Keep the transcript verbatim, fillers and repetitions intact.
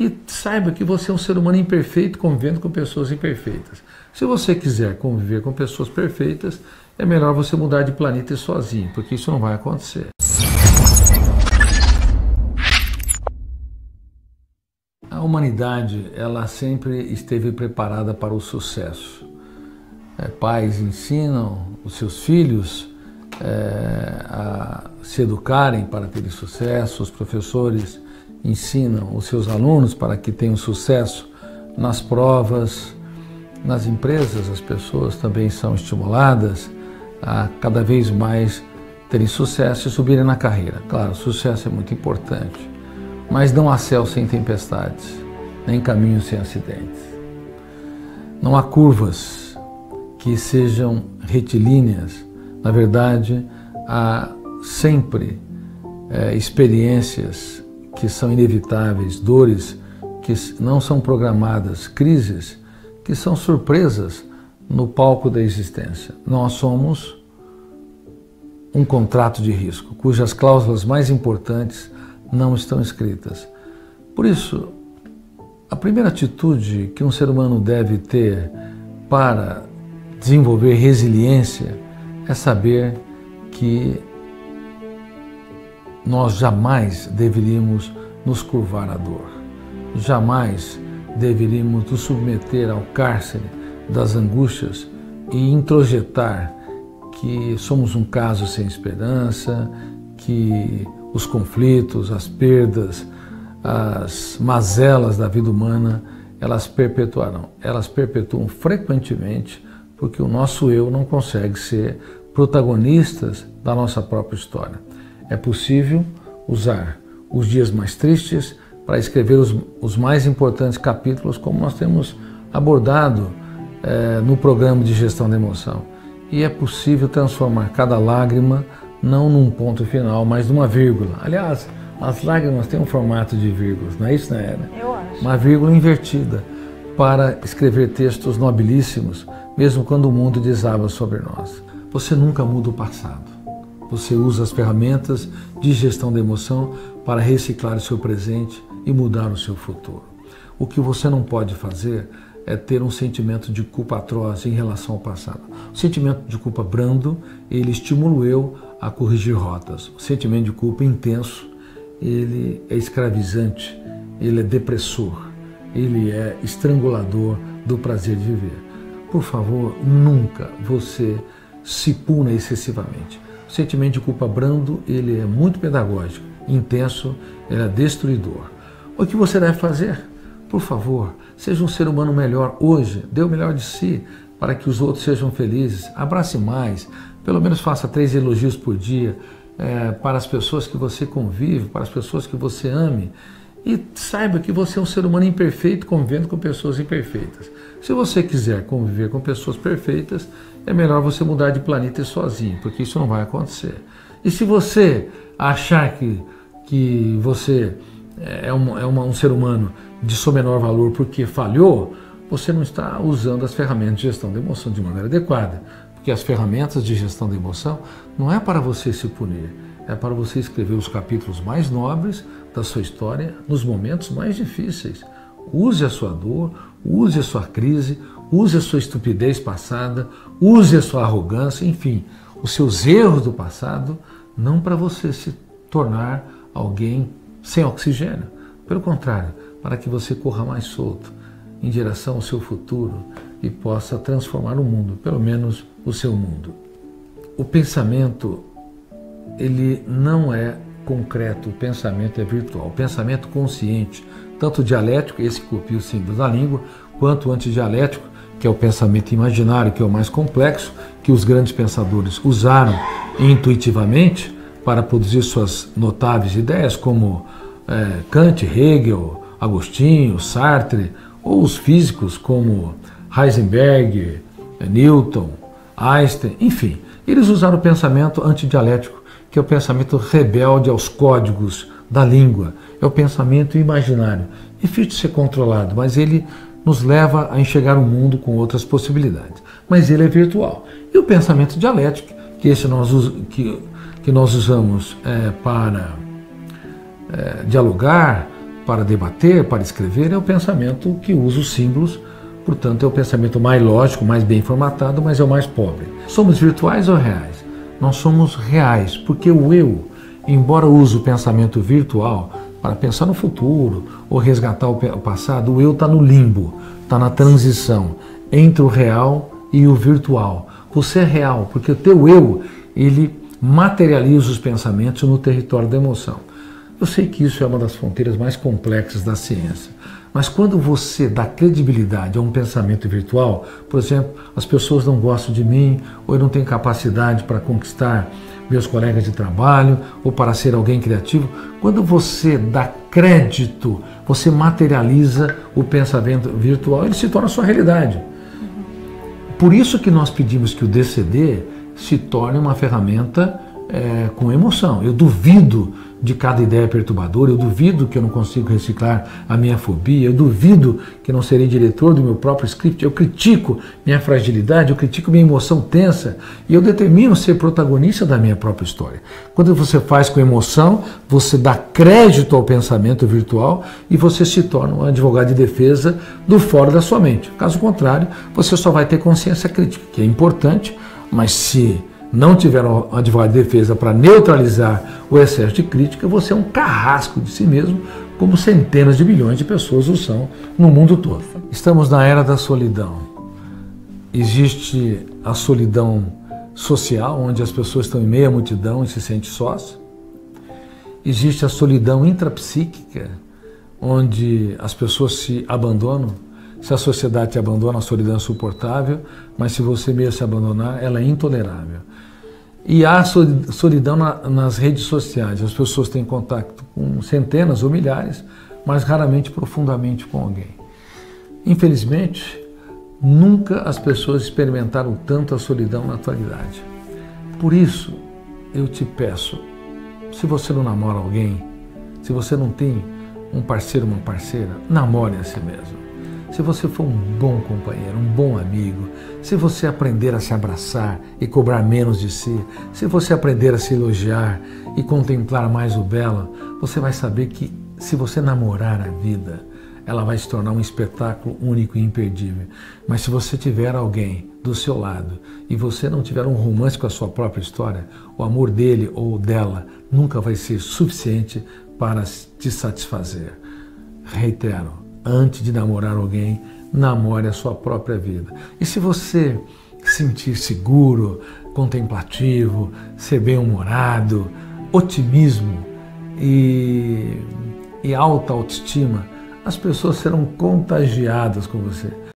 E saiba que você é um ser humano imperfeito convivendo com pessoas imperfeitas. Se você quiser conviver com pessoas perfeitas, é melhor você mudar de planeta sozinho, porque isso não vai acontecer. A humanidade, ela sempre esteve preparada para o sucesso. É, pais ensinam os seus filhos é, a se educarem para terem sucesso, os professores ensinam os seus alunos para que tenham sucesso nas provas, nas empresas as pessoas também são estimuladas a cada vez mais terem sucesso e subirem na carreira. Claro, sucesso é muito importante, mas não há céu sem tempestades, nem caminho sem acidentes. Não há curvas que sejam retilíneas. Na verdade, há sempre é, experiências que são inevitáveis, dores que não são programadas, crises que são surpresas no palco da existência. Nós somos um contrato de risco, cujas cláusulas mais importantes não estão escritas. Por isso, a primeira atitude que um ser humano deve ter para desenvolver resiliência é saber que nós jamais deveríamos nos curvar à dor, jamais deveríamos nos submeter ao cárcere das angústias e introjetar que somos um caso sem esperança, que os conflitos, as perdas, as mazelas da vida humana, elas perpetuarão. Elas perpetuam frequentemente porque o nosso eu não consegue ser protagonistas da nossa própria história. É possível usar os dias mais tristes para escrever os, os mais importantes capítulos, como nós temos abordado é, no programa de gestão da emoção. E é possível transformar cada lágrima, não num ponto final, mas numa vírgula. Aliás, as lágrimas têm um formato de vírgulas, não é isso, né, Ana? Eu acho. Uma vírgula invertida para escrever textos nobilíssimos, mesmo quando o mundo desaba sobre nós. Você nunca muda o passado. Você usa as ferramentas de gestão da emoção para reciclar o seu presente e mudar o seu futuro. O que você não pode fazer é ter um sentimento de culpa atroz em relação ao passado. O sentimento de culpa brando, ele estimula o eu a corrigir rotas. O sentimento de culpa intenso, ele é escravizante, ele é depressor, ele é estrangulador do prazer de viver. Por favor, nunca você se puna excessivamente. O sentimento de culpa brando, ele é muito pedagógico, intenso, ele é destruidor. O que você deve fazer? Por favor, seja um ser humano melhor hoje, dê o melhor de si para que os outros sejam felizes, abrace mais, pelo menos faça três elogios por dia é, para as pessoas que você convive, para as pessoas que você ame. E saiba que você é um ser humano imperfeito convivendo com pessoas imperfeitas. Se você quiser conviver com pessoas perfeitas, é melhor você mudar de planeta sozinho, porque isso não vai acontecer. E se você achar que, que você é, um, é uma, um ser humano de só menor valor porque falhou, você não está usando as ferramentas de gestão da emoção de maneira adequada. Porque as ferramentas de gestão da emoção não é para você se punir, é para você escrever os capítulos mais nobres da sua história nos momentos mais difíceis. Use a sua dor, use a sua crise, use a sua estupidez passada, use a sua arrogância, enfim, os seus erros do passado, não para você se tornar alguém sem oxigênio. Pelo contrário, para que você corra mais solto em direção ao seu futuro e possa transformar o mundo, pelo menos o seu mundo. O pensamento, ele não é concreto, o pensamento é virtual. O pensamento consciente, tanto dialético, esse que copia os símbolos da língua, quanto o antidialético, que é o pensamento imaginário, que é o mais complexo, que os grandes pensadores usaram intuitivamente para produzir suas notáveis ideias, como é, Kant, Hegel, Agostinho, Sartre, ou os físicos como Heisenberg, Newton, Einstein, enfim. Eles usaram o pensamento antidialético, que é o pensamento rebelde aos códigos da língua, é o pensamento imaginário. Difícil de ser controlado, mas ele nos leva a enxergar o mundo com outras possibilidades. Mas ele é virtual. E o pensamento dialético, que, esse nós, que, que nós usamos é, para é, dialogar, para debater, para escrever, é o pensamento que usa os símbolos, portanto é o pensamento mais lógico, mais bem formatado, mas é o mais pobre. Somos virtuais ou reais? Nós somos reais, porque o eu, embora use o pensamento virtual para pensar no futuro ou resgatar o passado, o eu está no limbo, está na transição entre o real e o virtual. Você é real, porque o teu eu, ele materializa os pensamentos no território da emoção. Eu sei que isso é uma das fronteiras mais complexas da ciência, mas quando você dá credibilidade a um pensamento virtual, por exemplo, as pessoas não gostam de mim, ou eu não tenho capacidade para conquistar meus colegas de trabalho, ou para ser alguém criativo, quando você dá crédito, você materializa o pensamento virtual, ele se torna sua realidade. Por isso que nós pedimos que o D C D se torne uma ferramenta é, com emoção. Eu duvido de cada ideia perturbadora, eu duvido que eu não consigo reciclar a minha fobia, eu duvido que não serei diretor do meu próprio script, eu critico minha fragilidade, eu critico minha emoção tensa e eu determino ser protagonista da minha própria história. Quando você faz com emoção, você dá crédito ao pensamento virtual e você se torna um advogado de defesa do fora da sua mente. Caso contrário, você só vai ter consciência crítica, que é importante, mas se não tiver um advogado de defesa para neutralizar o excesso de crítica, você é um carrasco de si mesmo, como centenas de milhões de pessoas o são no mundo todo. Estamos na era da solidão. Existe a solidão social, onde as pessoas estão em meia multidão e se sentem sós. Existe a solidão intrapsíquica, onde as pessoas se abandonam. Se a sociedade te abandona, a solidão é insuportável, mas se você mesmo se abandonar, ela é intolerável. E há solidão na, nas redes sociais. As pessoas têm contato com centenas ou milhares, mas raramente profundamente com alguém. Infelizmente, nunca as pessoas experimentaram tanto a solidão na atualidade. Por isso, eu te peço, se você não namora alguém, se você não tem um parceiro ou uma parceira, namore a si mesmo. Se você for um bom companheiro, um bom amigo, se você aprender a se abraçar e cobrar menos de si, se você aprender a se elogiar e contemplar mais o belo, você vai saber que se você namorar a vida, ela vai se tornar um espetáculo único e imperdível. Mas se você tiver alguém do seu lado e você não tiver um romance com a sua própria história, o amor dele ou dela nunca vai ser suficiente para te satisfazer. Reitero, antes de namorar alguém, namore a sua própria vida. E se você sentir seguro, contemplativo, ser bem-humorado, otimismo e, e alta autoestima, as pessoas serão contagiadas com você.